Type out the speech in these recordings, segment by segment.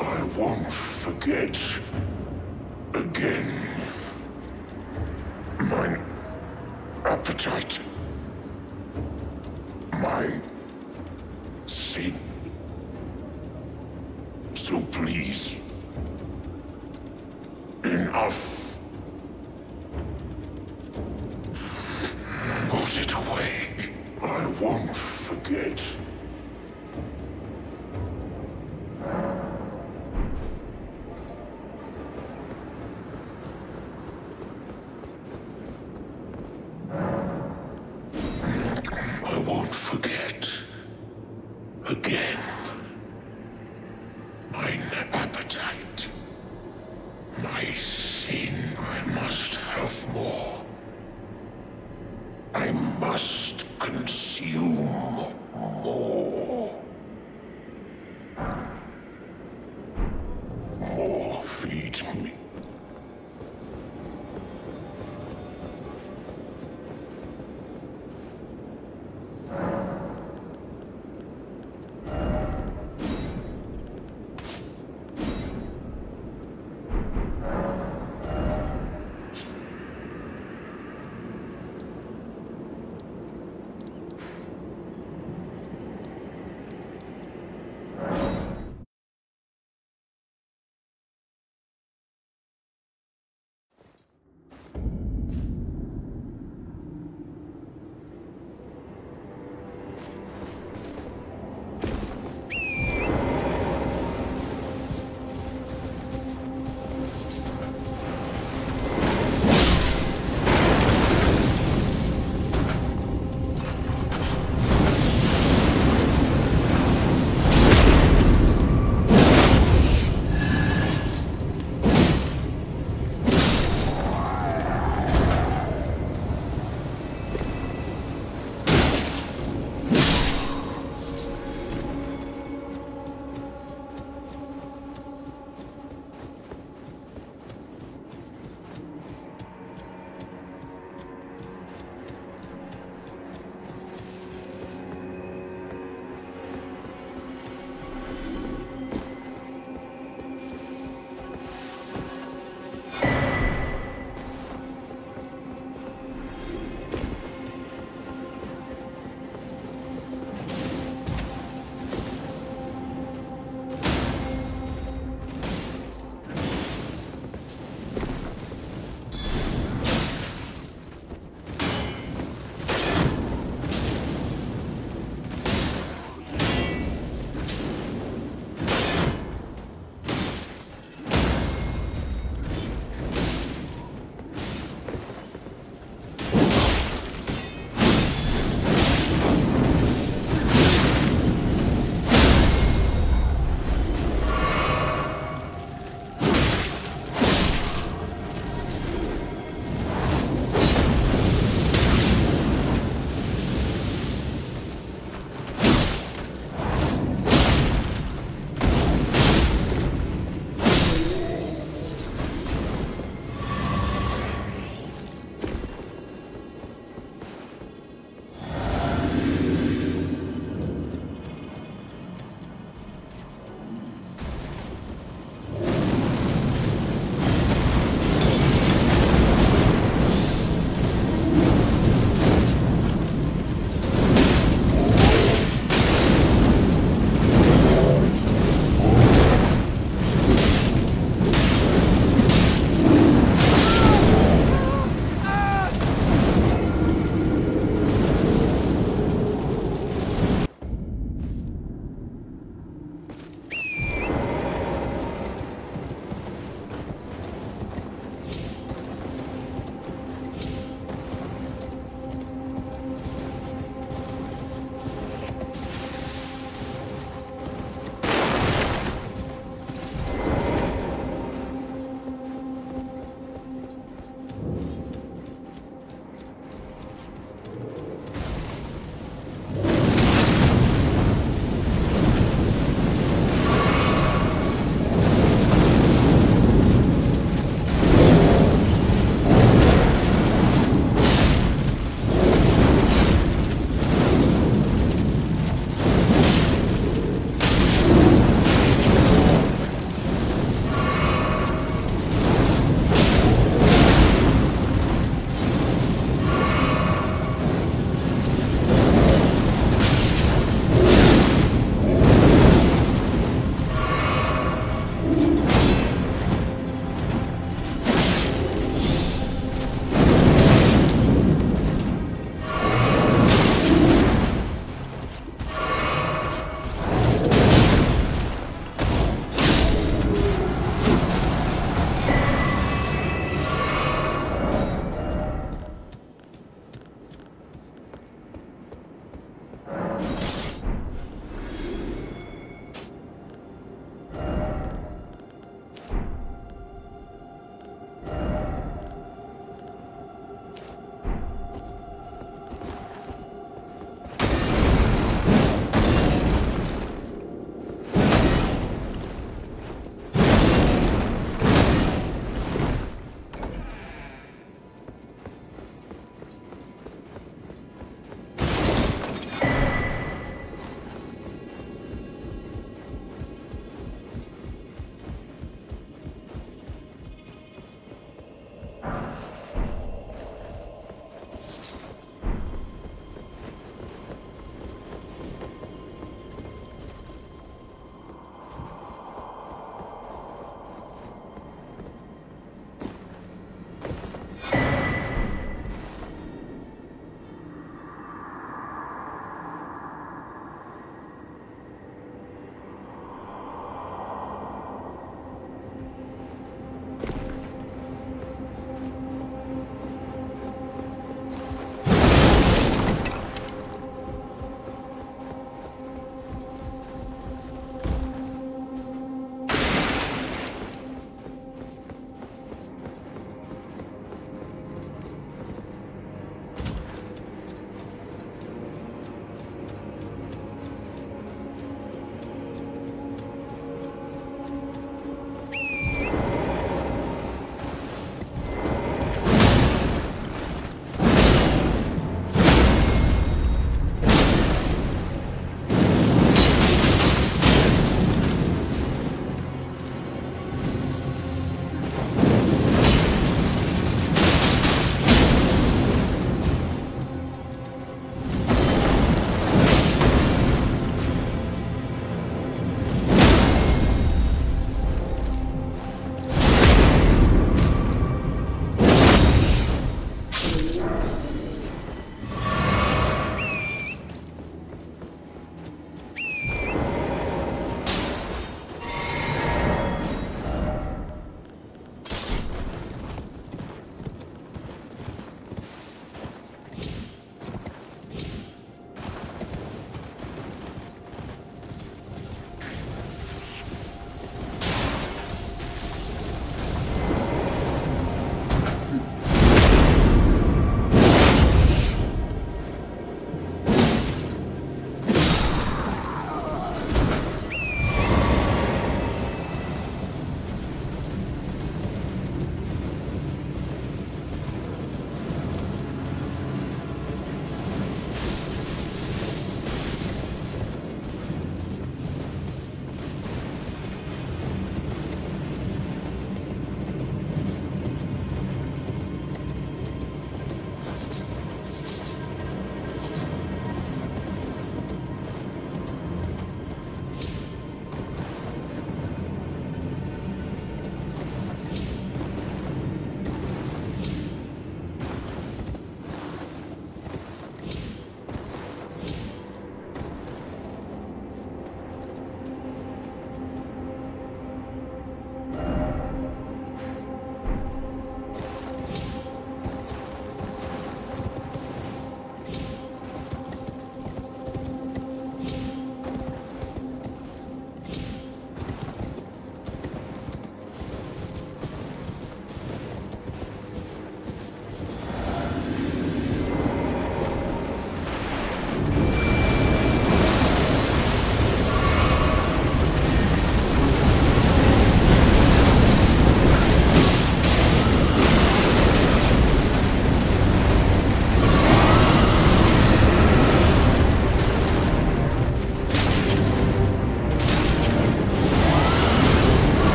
I won't forget again. Mine appetite, my sin. So please, enough. Put it away. I won't forget. Again, mine appetite, my sin, I must have more. I must consume more. More feed me.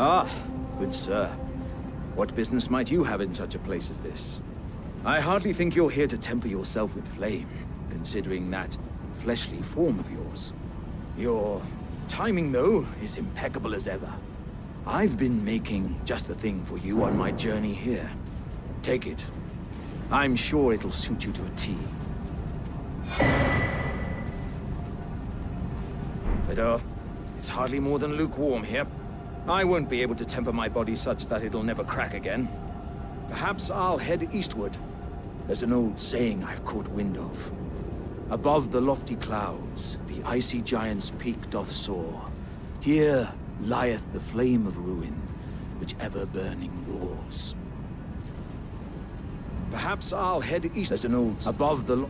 Ah, good sir. What business might you have in such a place as this? I hardly think you're here to temper yourself with flame, considering that fleshly form of yours. Your timing, though, is impeccable as ever. I've been making just the thing for you on my journey here. Take it. I'm sure it'll suit you to a T. But, it's hardly more than lukewarm here. I won't be able to temper my body such that it'll never crack again. Perhaps I'll head eastward. There's an old saying I've caught wind of. Above the lofty clouds, the icy giant's peak doth soar. Here lieth the flame of ruin, which ever-burning roars. Perhaps I'll head east... There's an old... Above the...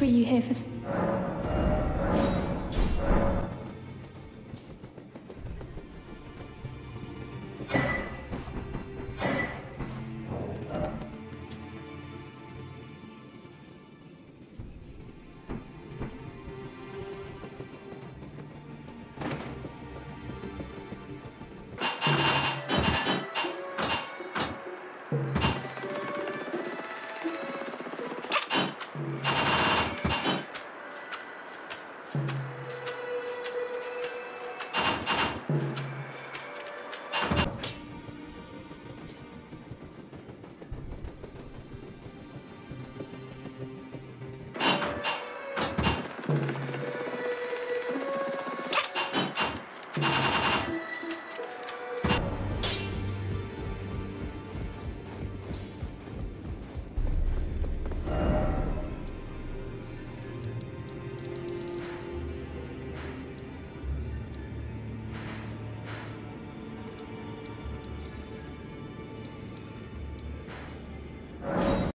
Are you here for?